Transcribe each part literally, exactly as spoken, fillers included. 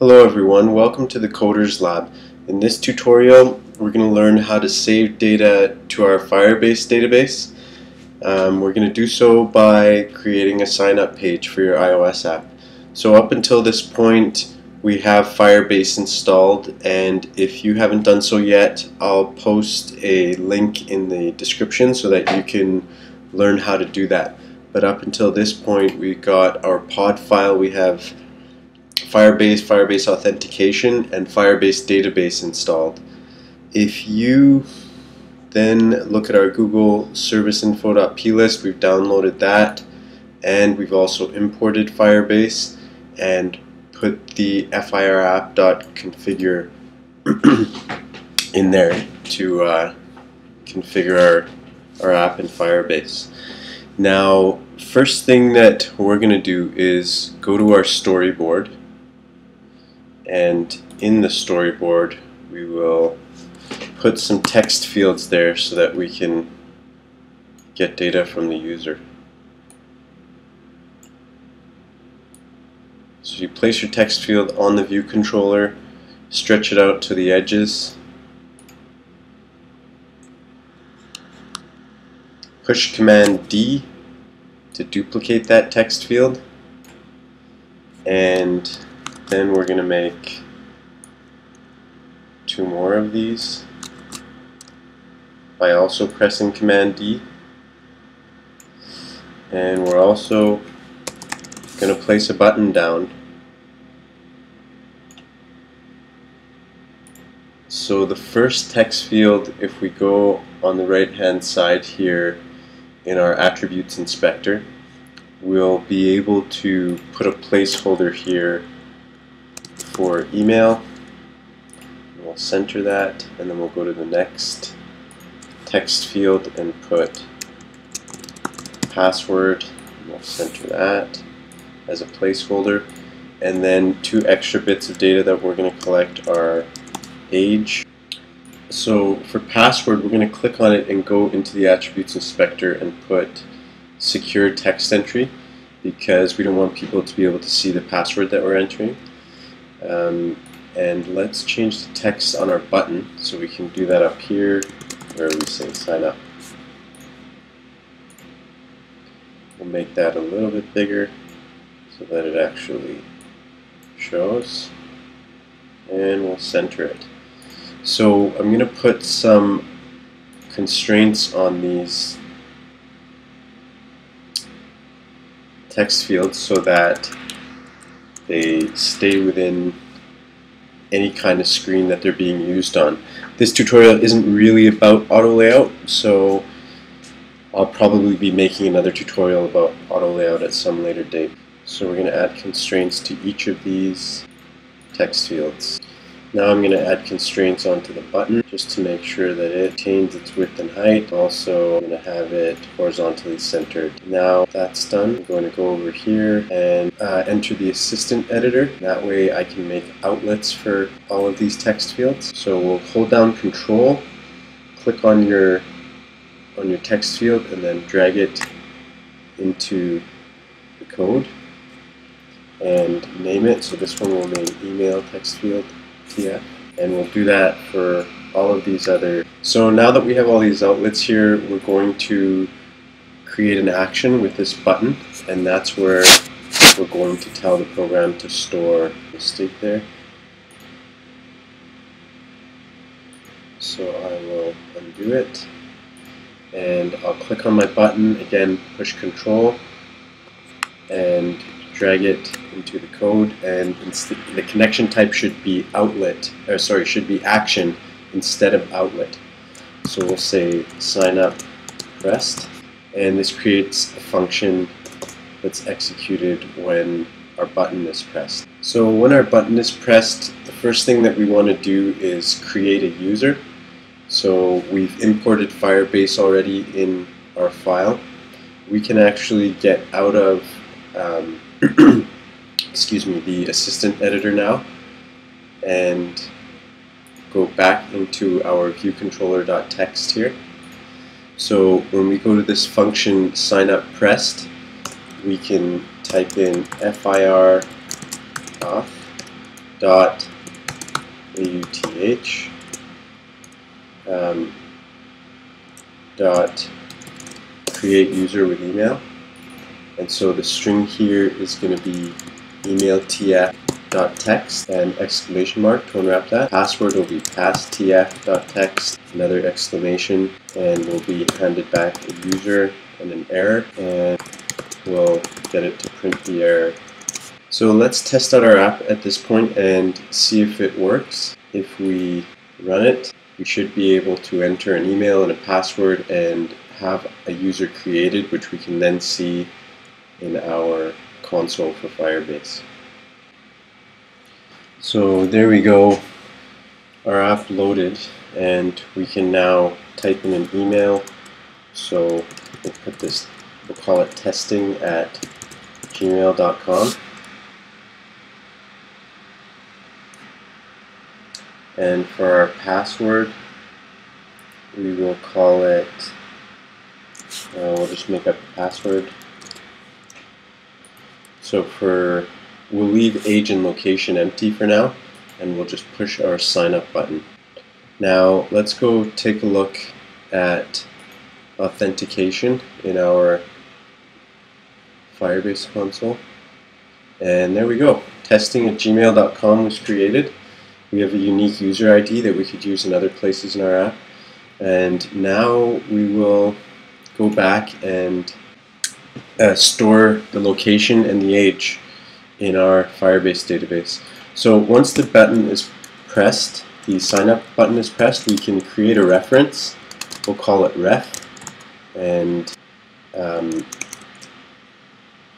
Hello everyone, welcome to the Coders Lab. In this tutorial we're going to learn how to save data to our Firebase database. Um, we're going to do so by creating a sign up page for your iOS app. So up until this point we have Firebase installed, and if you haven't done so yet, I'll post a link in the description so that you can learn how to do that. But up until this point we got our pod file, we have Firebase, Firebase Authentication, and Firebase Database installed. If you then look at our Google Service Info.plist, we've downloaded that, and we've also imported Firebase and put the firapp.configure in there to uh, configure our, our app in Firebase. Now, first thing that we're going to do is go to our storyboard. And in the storyboard we will put some text fields there so that we can get data from the user. So you place your text field on the view controller, stretch it out to the edges, push Command D to duplicate that text field, and then we're going to make two more of these by also pressing Command D. And we're also going to place a button down. So the first text field, if we go on the right hand side here in our attributes inspector, we'll be able to put a placeholder here for email. We'll center that, and then we'll go to the next text field and put password. We'll center that as a placeholder, and then two extra bits of data that we're going to collect are age. So for password, we're going to click on it and go into the attributes inspector and put secure text entry, because we don't want people to be able to see the password that we're entering. Um, and let's change the text on our button, so we can do that up here where we say sign up. We'll make that a little bit bigger so that it actually shows, and we'll center it. So I'm going to put some constraints on these text fields so that they stay within any kind of screen that they're being used on. This tutorial isn't really about auto layout, so I'll probably be making another tutorial about auto layout at some later date. So we're going to add constraints to each of these text fields. Now I'm going to add constraints onto the button just to make sure that it retains its width and height. Also, I'm going to have it horizontally centered. Now that's done, I'm going to go over here and uh, enter the assistant editor. That way I can make outlets for all of these text fields. So we'll hold down Control, click on your, on your text field, and then drag it into the code and name it. So this one will name email text field. Yeah, and we'll do that for all of these other. So now that we have all these outlets here, we're going to create an action with this button, and that's where we're going to tell the program to store mistake there. So I will undo it, and I'll click on my button again, push Control, and drag it into the code, and the connection type should be outlet, or sorry, should be action instead of outlet. So we'll say sign up REST, and this creates a function that's executed when our button is pressed. So when our button is pressed, the first thing that we want to do is create a user. So we've imported Firebase already in our file. We can actually get out of um, excuse me, the assistant editor now, and go back into our view controller.txt here. So when we go to this function sign up pressed, we can type in fir auth dot auth um, dot create user with email, and so the string here is going to be email tf dot text and exclamation mark to unwrap that. Password will be passtf dot text, another exclamation, and we'll be handed back a user and an error, and we'll get it to print the error. So let's test out our app at this point and see if it works. If we run it, we should be able to enter an email and a password and have a user created, which we can then see in our console for Firebase. So there we go, our app loaded, and we can now type in an email. So we'll put this, we'll call it testing at gmail dot com, and for our password we will call it, uh, we'll just make up a password. So for we'll leave age and location empty for now, and we'll just push our sign up button. Now let's go take a look at authentication in our Firebase console. And there we go. Testing at gmail dot com was created. We have a unique user I D that we could use in other places in our app. And now we will go back and uh, store the location and the age in our Firebase database. So once the button is pressed, the sign up button is pressed, we can create a reference. We'll call it ref. And um,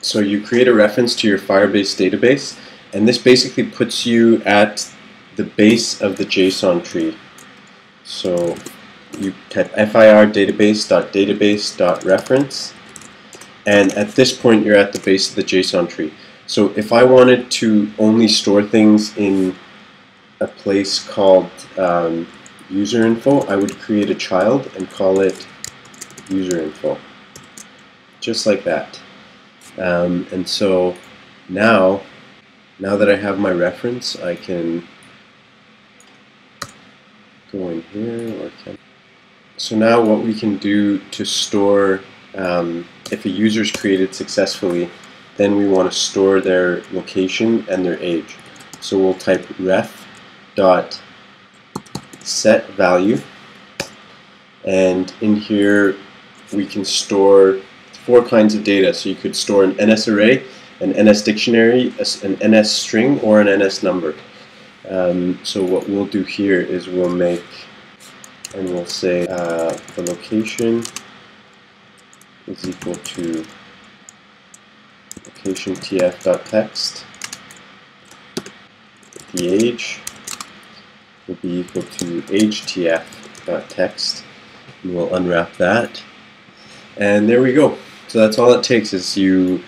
so you create a reference to your Firebase database, and this basically puts you at the base of the JSON tree. So you type fir database.database.reference, and at this point you're at the base of the JSON tree. So if I wanted to only store things in a place called um, user info, I would create a child and call it user info, just like that. Um, and so now, now that I have my reference, I can go in here. Or can so now what we can do to store, um, if a user is created successfully, then we want to store their location and their age. So we'll type ref dot set value, and in here we can store four kinds of data. So you could store an N S array, an N S dictionary, an N S string, or an N S number. Um, so what we'll do here is we'll make, and we'll say uh, the location is equal to location tf.text, the age will be equal to age tf.text, and we'll unwrap that. And there we go. So that's all it takes, is you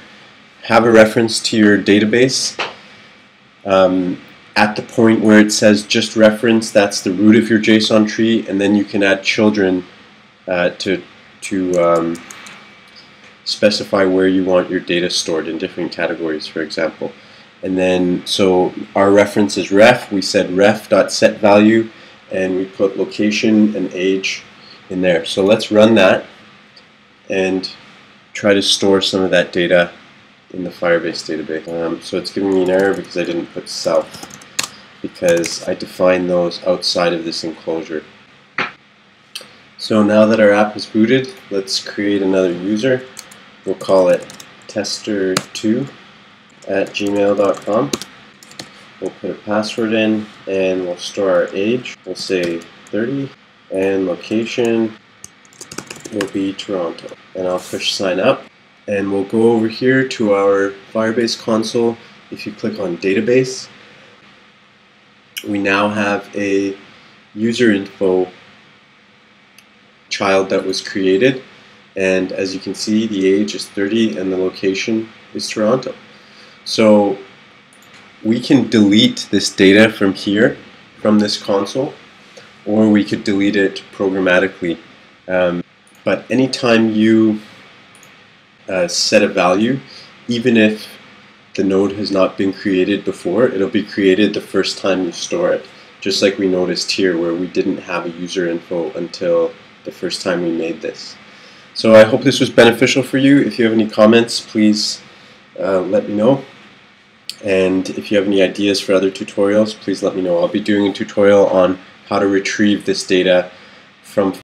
have a reference to your database. Um, at the point where it says just reference, that's the root of your JSON tree, and then you can add children uh, to, to um, specify where you want your data stored in different categories, for example. And then, so our reference is ref, we said ref.setValue, and we put location and age in there. So let's run that and try to store some of that data in the Firebase database. Um, so it's giving me an error because I didn't put self, because I defined those outside of this enclosure. So now that our app is booted, let's create another user. We'll call it tester two at gmail dot com. We'll put a password in, and we'll store our age. We'll say thirty, and location will be Toronto. And I'll push sign up, and we'll go over here to our Firebase console. If you click on database, we now have a user info child that was created, and as you can see, the age is thirty and the location is Toronto. So we can delete this data from here, from this console, or we could delete it programmatically. Um, But anytime you uh, set a value, even if the node has not been created before, it'll be created the first time you store it. Just like we noticed here where we didn't have a user info until the first time we made this. So I hope this was beneficial for you. If you have any comments, please uh, let me know. And if you have any ideas for other tutorials, please let me know. I'll be doing a tutorial on how to retrieve this data from